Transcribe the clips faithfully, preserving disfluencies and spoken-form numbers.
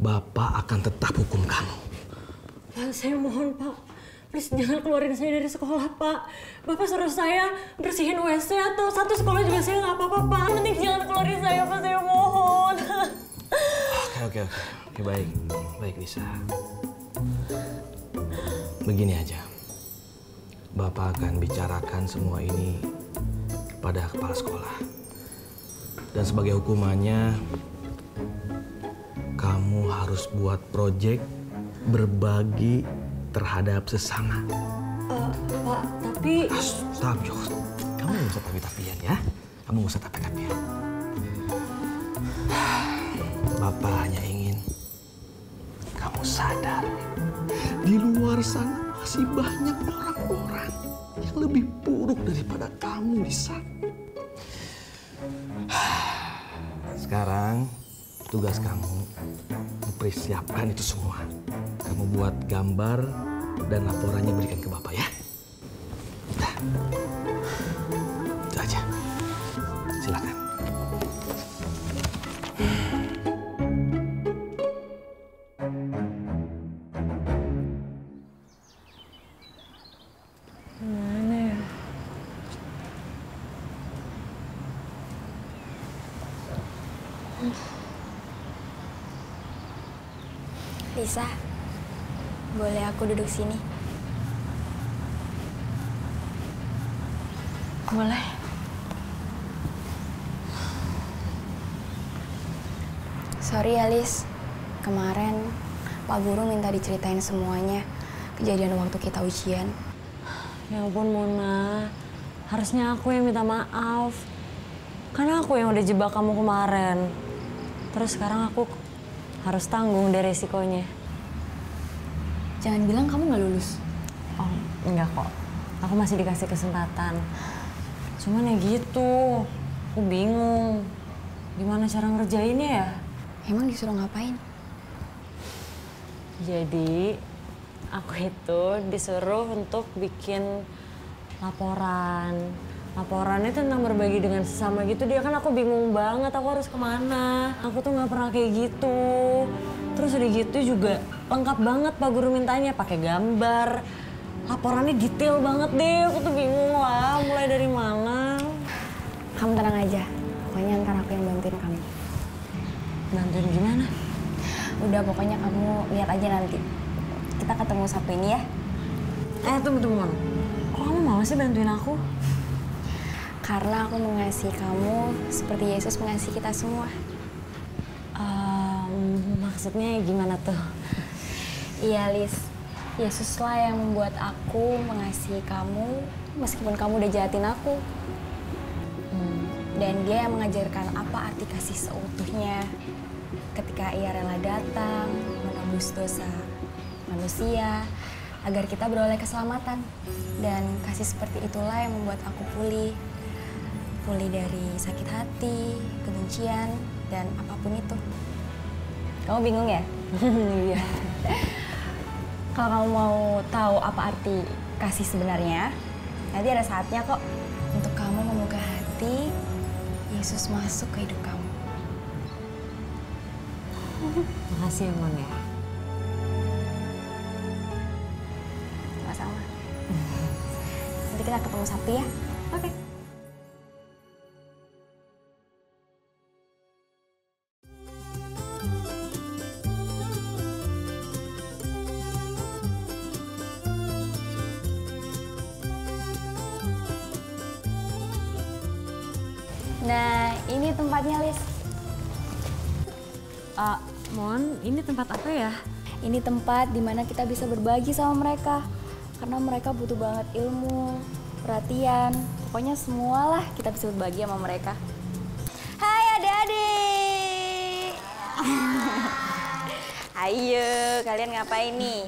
Bapak akan tetap hukum kamu. Ya, saya mohon, Pak. Please, jangan keluarin saya dari sekolah, Pak. Bapak suruh saya bersihin W C atau satu sekolah juga saya nggak apa-apa, Pak. Mending jangan keluarin saya, Pak. Saya mohon. Oke, oke, oke. Oke, baik. Baik, Nisa. Begini aja. Bapak akan bicarakan semua ini pada kepala sekolah. Dan sebagai hukumannya, kamu harus buat proyek berbagi terhadap sesama. Uh, Pak, tapi... Astagfirullah. Kamu nggak usah tapi-tapian ya. Kamu nggak usah tapi-tapian. Bapak hanya ingin kamu sadar. Di luar sana masih banyak orang-orang yang lebih buruk daripada kamu, Lisa. Sekarang tugas kamu mempersiapkan itu semua. Kamu buat gambar dan laporannya berikan ke Bapak ya. Nah, itu aja. Silakan. Mana ya? Lisa. Boleh aku duduk sini? Boleh. Sorry, Alice. Kemarin Pak Guru minta diceritain semuanya kejadian waktu kita ujian. Ya ampun, Mona. Harusnya aku yang minta maaf. Karena aku yang udah jebak kamu kemarin. Terus sekarang aku harus tanggung deh resikonya. Jangan bilang kamu nggak lulus. Oh, enggak kok. Aku masih dikasih kesempatan. Cuman ya gitu. Aku bingung. Gimana cara ngerjainnya ya? Emang disuruh ngapain? Jadi, aku itu disuruh untuk bikin laporan. Laporannya tentang berbagi dengan sesama gitu. Dia kan aku bingung banget. Aku harus kemana? Aku tuh nggak pernah kayak gitu. Terus udah gitu juga lengkap banget Pak Guru mintanya, pakai gambar. Laporannya detail banget deh, aku tuh bingung lah mulai dari mana. Kamu tenang aja, pokoknya ntar aku yang bantuin kamu. Bantuin gimana? Udah pokoknya kamu lihat aja nanti. Kita ketemu Sabtu ini ya. Eh tunggu-tunggu, kok kamu mau sih bantuin aku? Karena aku mengasihi kamu seperti Yesus mengasihi kita semua. Maksudnya gimana tuh? Iya, Lis. Yesuslah yang membuat aku mengasihi kamu meskipun kamu udah jahatin aku. Hmm. Dan dia yang mengajarkan apa arti kasih seutuhnya ketika ia rela datang menebus dosa manusia agar kita beroleh keselamatan. Dan kasih seperti itulah yang membuat aku pulih. Pulih dari sakit hati, kebencian, dan apapun itu. Kamu bingung ya? Iya. Kalau kamu mau tahu apa arti kasih sebenarnya, nanti ada saatnya kok untuk kamu membuka hati, Yesus masuk ke hidup kamu. Makasih ya, Mon ya. Sama-sama. Nanti kita ketemu Sabtu ya. Oke. Okay. Nah, ini tempatnya, Lis. Uh, Mon, ini tempat apa ya? Ini tempat di mana kita bisa berbagi sama mereka. Karena mereka butuh banget ilmu, perhatian. Pokoknya semualah kita bisa berbagi sama mereka. Hai adik-adik! Ayo, kalian ngapain nih?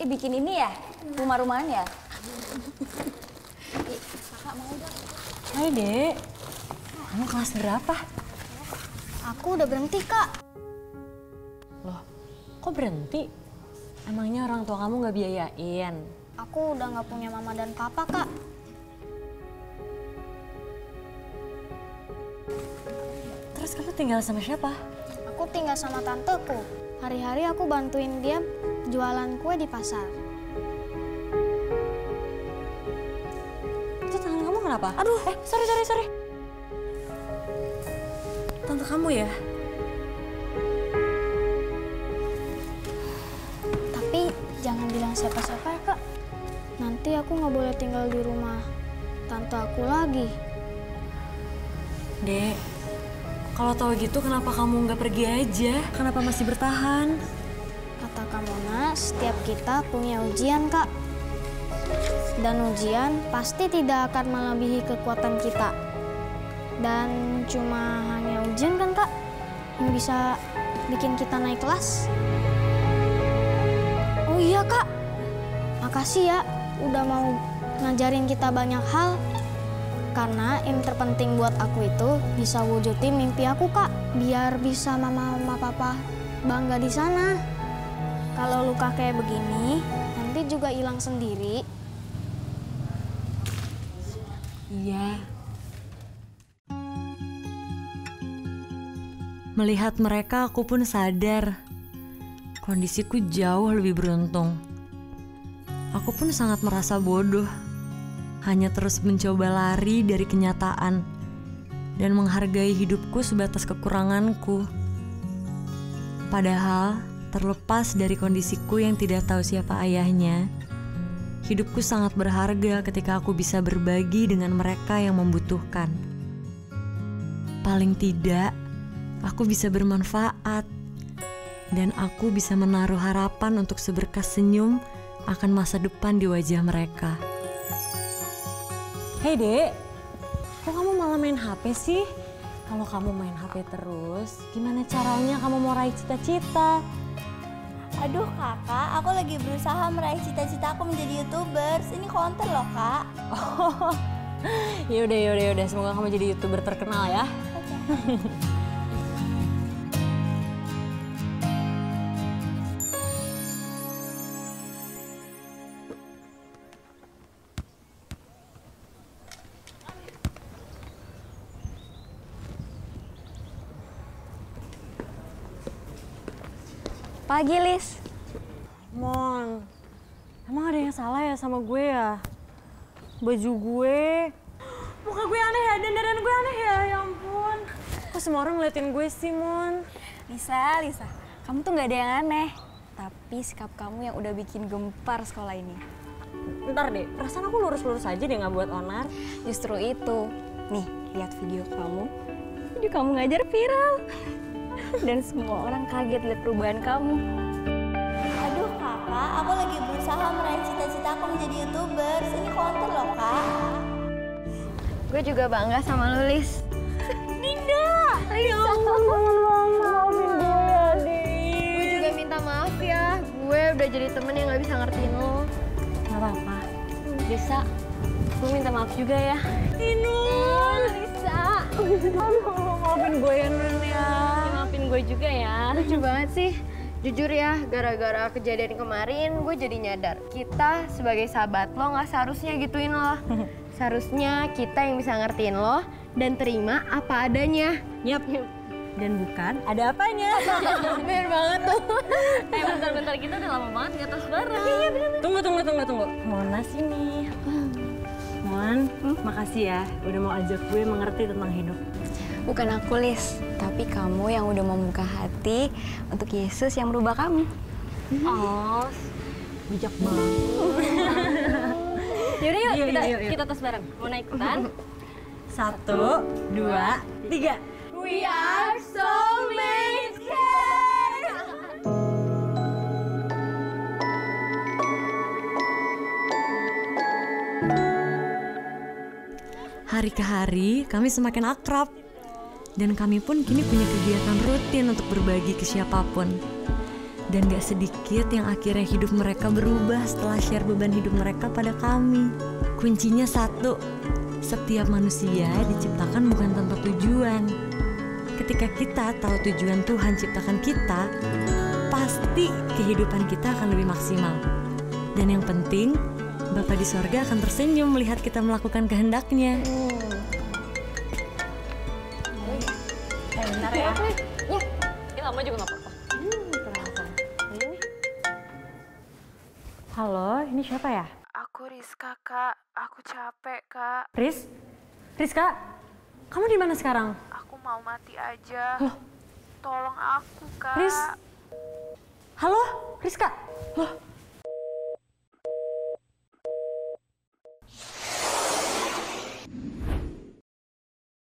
Eh, bikin ini ya? Rumah-rumahan ya? Kakak mau dong. Hai, Dek. Kamu kelas berapa? Aku udah berhenti, Kak. Loh, kok berhenti? Emangnya orang tua kamu nggak biayain? Aku udah nggak punya mama dan papa, Kak. Terus kamu tinggal sama siapa? Aku aku tinggal sama tanteku. Hari-hari aku bantuin dia jualan kue di pasar. Itu tangan kamu kenapa? Aduh, eh, sorry, sorry, sorry. Tante kamu ya? Tapi jangan bilang siapa-siapa ya, Kak. Nanti aku nggak boleh tinggal di rumah tante aku lagi. Dek, kalau tahu gitu kenapa kamu nggak pergi aja? Kenapa masih bertahan? Kata Kak Mona, setiap kita punya ujian, Kak. Dan ujian pasti tidak akan melebihi kekuatan kita. Dan cuma hanya ujian kan, Kak, yang bisa bikin kita naik kelas. Oh iya, Kak. Makasih ya udah mau ngajarin kita banyak hal. Karena yang terpenting buat aku itu bisa wujudin mimpi aku, Kak. Biar bisa mama sama papa bangga di sana. Kalau luka kayak begini, nanti juga hilang sendiri. Iya. Melihat mereka, aku pun sadar. Kondisiku jauh lebih beruntung. Aku pun sangat merasa bodoh. Hanya terus mencoba lari dari kenyataan dan menghargai hidupku sebatas kekuranganku. Padahal, terlepas dari kondisiku yang tidak tahu siapa ayahnya, hidupku sangat berharga ketika aku bisa berbagi dengan mereka yang membutuhkan. Paling tidak, aku bisa bermanfaat dan aku bisa menaruh harapan untuk seberkas senyum akan masa depan di wajah mereka. Hei, Dek, kok kamu malah main H P sih? Kalau kamu main H P terus, gimana caranya kamu mau raih cita-cita? Aduh, Kakak, aku lagi berusaha meraih cita-cita aku menjadi YouTubers. Ini konten loh, Kak. Oh, yaudah, yaudah, yaudah. Semoga kamu jadi YouTuber terkenal ya. Okay. Pagi, Lis. Mon, emang ada yang salah ya sama gue ya? Baju gue, muka gue aneh ya, dandan gue aneh ya, ya ampun. Kok semua orang ngeliatin gue sih, Mon? Lisa, Lisa, kamu tuh nggak ada yang aneh. Tapi sikap kamu yang udah bikin gempar sekolah ini. Ntar deh, perasaan aku lurus-lurus aja deh, nggak buat onar. Justru itu. Nih, lihat video kamu. Video kamu ngajar viral. Dan semua orang kaget lihat perubahan kamu. Aduh, Kakak, aku lagi berusaha meraih cita-cita aku menjadi YouTuber. Ini konten loh, Kak. Gue juga bangga sama lu, Lis. Dinda! Ya Allah, maafin gue ya, Dik. Gue juga minta maaf ya. Gue udah jadi temen yang gak bisa ngertiin lo. Gak apa-apa. Lisa, gue minta maaf juga ya. Inul! Lisa! Aduh, maafin gue ya, Nun ya. Gue juga ya. Lucu banget sih. Jujur ya, gara-gara kejadian kemarin gue jadi nyadar. Kita sebagai sahabat lo gak seharusnya gituin lo. Seharusnya kita yang bisa ngertiin lo dan terima apa adanya. Yap. Yep. Dan bukan ada apanya. Bener banget tuh. Eh, bentar-bentar, kita udah lama banget gak terus bareng. Iya, bener-bener. Tunggu, tunggu, tunggu, tunggu. Mona sini. Mon, hmm? Makasih ya udah mau ajak gue mengerti tentang hidup. Bukan aku, Lis, tapi kamu yang udah membuka hati untuk Yesus yang merubah kamu. Oh, bijak banget. Yaudah yuk, yuk, kita, yuk, yuk. Kita tos bareng. Mau naik ikutan? Satu, dua, tiga. We are soulmates. Hari ke hari, kami semakin akrab. Dan kami pun kini punya kegiatan rutin untuk berbagi ke siapapun. Dan gak sedikit yang akhirnya hidup mereka berubah setelah share beban hidup mereka pada kami. Kuncinya satu, setiap manusia diciptakan bukan tanpa tujuan. Ketika kita tahu tujuan Tuhan ciptakan kita, pasti kehidupan kita akan lebih maksimal. Dan yang penting, Bapa di sorga akan tersenyum melihat kita melakukan kehendaknya. Bentar ya. Ya, kita lama juga nggak apa-apa. Hmm, halo, ini siapa ya? Aku Rizka, Kak. Aku capek, Kak. Riz? Rizka? Kamu di mana sekarang? Aku mau mati aja. Loh? Tolong aku, Kak. Riz? Halo, Rizka? Loh?